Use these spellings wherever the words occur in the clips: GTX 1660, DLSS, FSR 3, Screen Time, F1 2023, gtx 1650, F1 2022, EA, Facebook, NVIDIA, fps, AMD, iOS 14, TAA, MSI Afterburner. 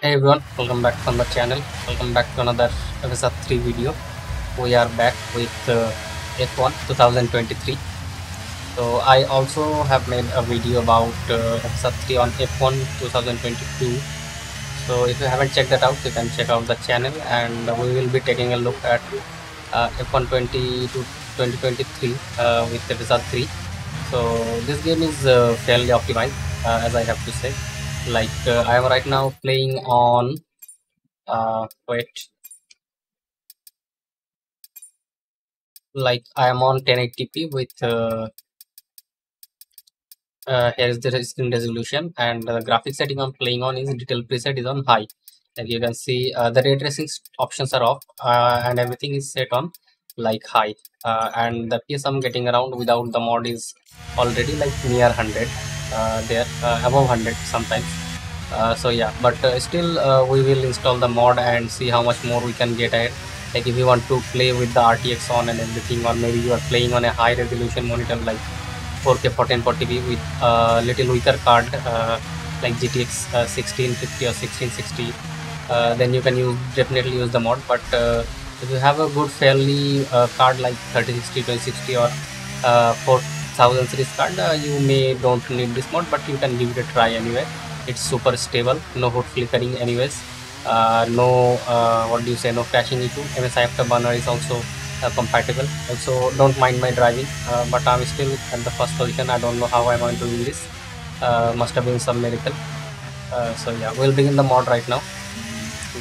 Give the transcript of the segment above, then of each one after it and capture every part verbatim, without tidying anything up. Hey everyone, welcome back from the channel. Welcome back to another F S R three video. We are back with uh, F one twenty twenty-three. So I also have made a video about uh, F S R three on F one twenty twenty-two. So if you haven't checked that out, you can check out the channel, and we will be taking a look at uh, F one twenty to twenty twenty-three uh, with F S R three. So this game is uh, fairly optimized, uh, as I have to say. Like uh, I am right now playing on uh wait like I am on ten eighty p with uh, uh here is the screen resolution, and uh, the graphic setting I'm playing on is detail preset is on high. Like you can see, uh, the ray tracing options are off, uh, and everything is set on like high, uh, and the P S I'm getting around without the mod is already like near one hundred. Uh, there uh, above one hundred sometimes, uh, so yeah, but uh, still uh, we will install the mod and see how much more we can get at. Like if you want to play with the R T X on and everything, or maybe you are playing on a high resolution monitor like four K fourteen forty p with a uh, little weaker card uh, like G T X uh, sixteen fifty or sixteen sixty, uh, then you can use definitely use the mod. But uh, if you have a good fairly uh, card like thirty sixty, twenty sixty or uh, four thousand series card, uh, you may don't need this mod, but you can give it a try anyway. It's super stable, no hot flickering anyways, uh, no uh, what do you say no crashing issue. M S I Afterburner is also uh, compatible. Also don't mind my driving, uh, but I'm still at the first position. I don't know how I'm doing this, uh, must have been some miracle. Uh, so yeah, we'll begin the mod right now.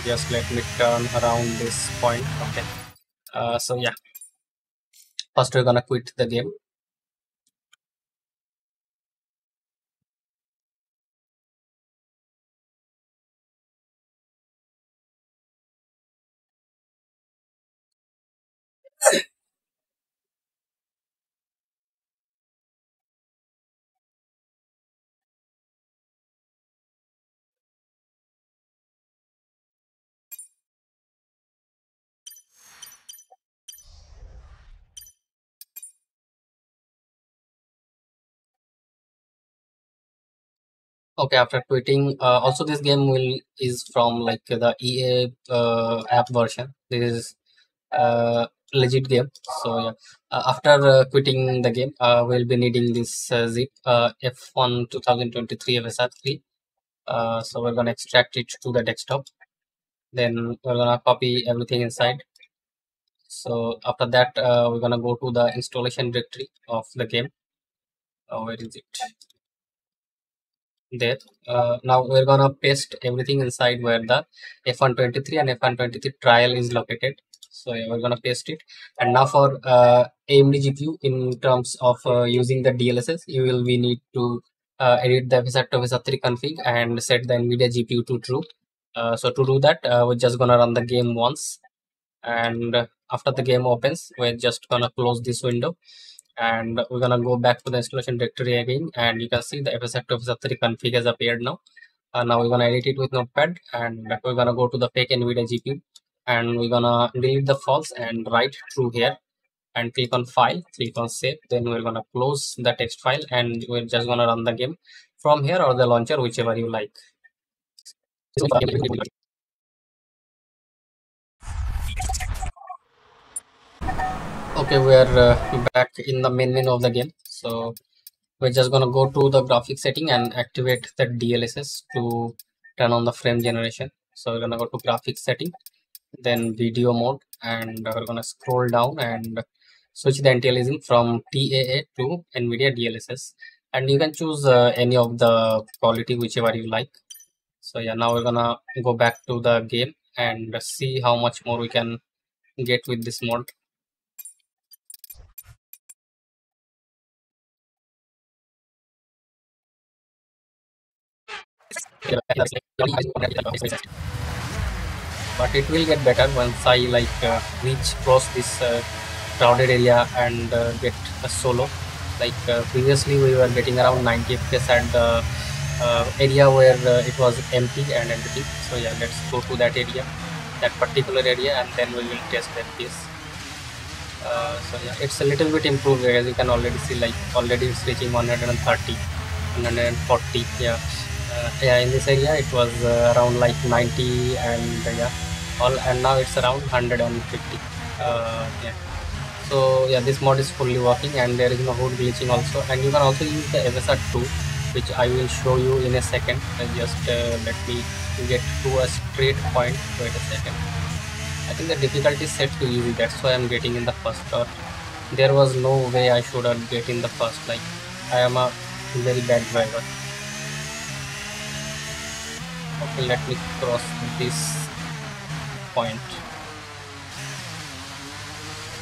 Just let me turn around this point. Okay, uh, so yeah, first we're gonna quit the game. Okay, after quitting, uh, also this game will is from like the E A uh, app version. This is uh, legit game. So yeah, uh, after uh, quitting the game, uh, we'll be needing this uh, zip uh, F one twenty twenty-three F S R three. Uh, so we're gonna extract it to the desktop. Then we're gonna copy everything inside. So after that, uh, we're gonna go to the installation directory of the game. Uh, where is it? There. Uh, now we're gonna paste everything inside where the F one twenty-three and F one twenty-three trial is located. So yeah, we're gonna paste it. And now for uh, A M D G P U, in terms of uh, using the D L S S, you will we need to uh, edit the F S R to F S R three config and set the NVIDIA G P U to true. Uh, so to do that, uh, we're just gonna run the game once, and after the game opens, we're just gonna close this window. And we're gonna go back to the installation directory again, and you can see the F S R to F S R three config has appeared now. Uh, now we're gonna edit it with notepad, and we're gonna go to the fake NVIDIA G P U, and we're gonna delete the false and write true here, and click on file, click on save. Then we're gonna close the text file, and we're just gonna run the game from here or the launcher, whichever you like. Okay, we are uh, back in the main menu of the game. So we're just gonna go to the graphic setting and activate the D L S S to turn on the frame generation. So we're gonna go to graphic setting, then video mode, and we're gonna scroll down and switch the anti-aliasing from T A A to NVIDIA D L S S, and you can choose uh, any of the quality whichever you like. So yeah, now we're gonna go back to the game and see how much more we can get with this mod. But it will get better once I like uh, reach across this uh, crowded area and uh, get a solo. Like uh, previously we were getting around ninety F P S at the uh, area where uh, it was empty and empty. So yeah, let's go to that area, that particular area, and then we will test that piece. Uh, so yeah, it's a little bit improved, as you can already see. Like already it's reaching one hundred thirty, one hundred forty. Yeah. uh, yeah, in this area it was uh, around like ninety and uh, yeah, all, and now it's around one hundred fifty. Uh, yeah. So yeah, this mod is fully working and there is no hood glitching also, and you can also use the F S R two, which I will show you in a second. Uh, just uh, let me get to a straight point. Wait a second. I think the difficulty is set to easy, that's why I'm getting in the first shot. There was no way I should have get in the first, like I am a very bad driver. Okay, let me cross this point.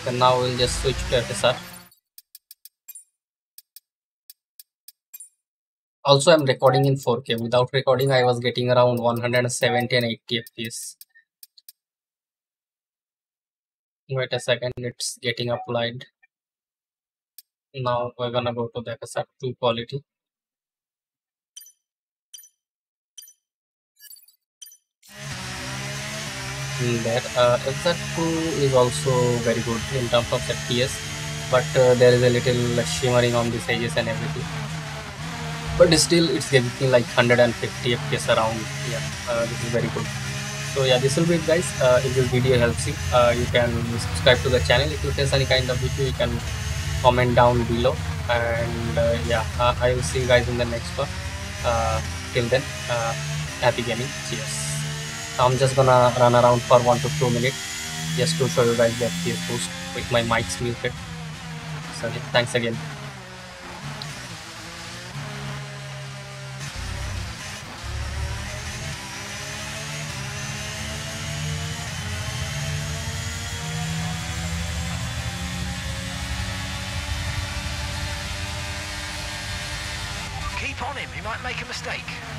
And now we'll just switch to F S R. Also, I'm recording in four K. Without recording, I was getting around one seventy and eighty F P S. Wait a second, it's getting applied. Now we're gonna go to the F S R two quality. That uh, F S R two is also very good in terms of F P S, but uh, there is a little shimmering on the edges and everything, but still it's giving me like one hundred fifty F P S around. Yeah, uh, this is very good. So yeah, this will be it, guys. Uh, if this video helps you, uh, you can subscribe to the channel. If you face any kind of issue, you can comment down below, and uh, yeah, uh, I will see you guys in the next one. Uh, till then, uh, happy gaming. Cheers. I'm just gonna run around for one to two minutes just to show you guys the F P S boost with my mics muted. So yeah, thanks again. Keep on him, he might make a mistake.